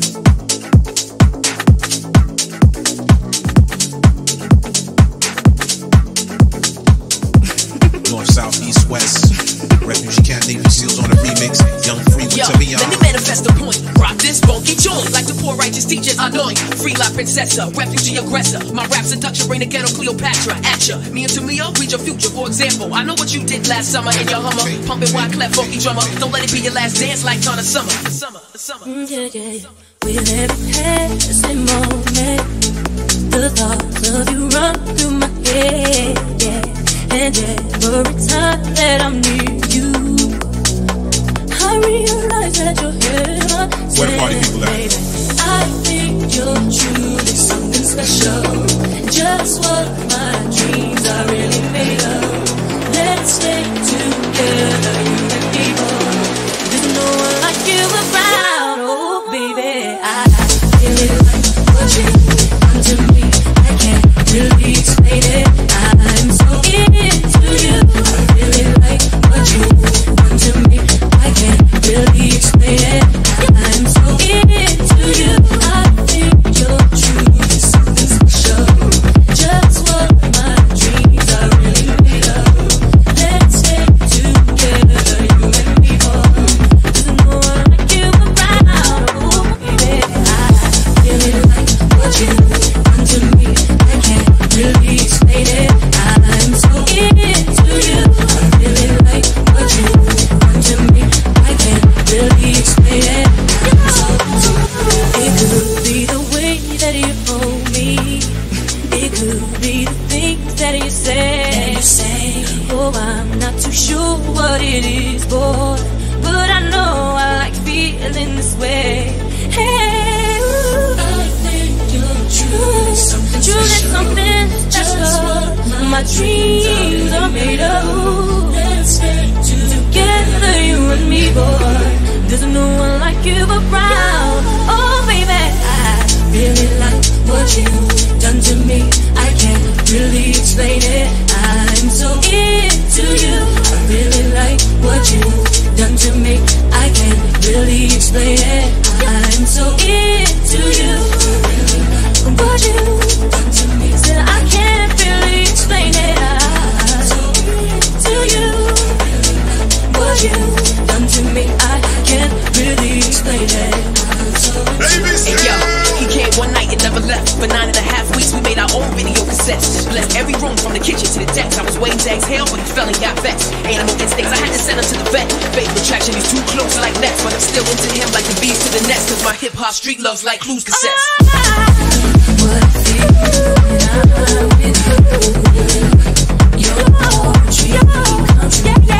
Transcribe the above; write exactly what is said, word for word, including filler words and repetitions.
North, south, east, west. Refugee Cat, Navy Seals on the remix. Young Free with Yo, Tavion. Let me manifest the point. Rock this, won't get yours. Like the poor righteous teachers, annoying. Free life princessa, refugee aggressor. My rap seduction, rain again on Cleopatra. At ya, me and Tamia, read your future. For example, I know what you did last summer in your Hummer. Pumping wide clef, funky drummer. Don't let it be your last dance like Donna Summer. The summer, the summer. Mm, yeah, yeah. We live past the moment. The thoughts of you run through my head, yeah. And every time that I'm near you, I realize that you're heaven. Where party people at? Baby, I think you're truly something special. Just what my dreams are really made of. Let's stay together, you and people. There's no one like you around. Oh, baby, I really like what you done to me. I can't really explain it. I'm so yeah, yeah.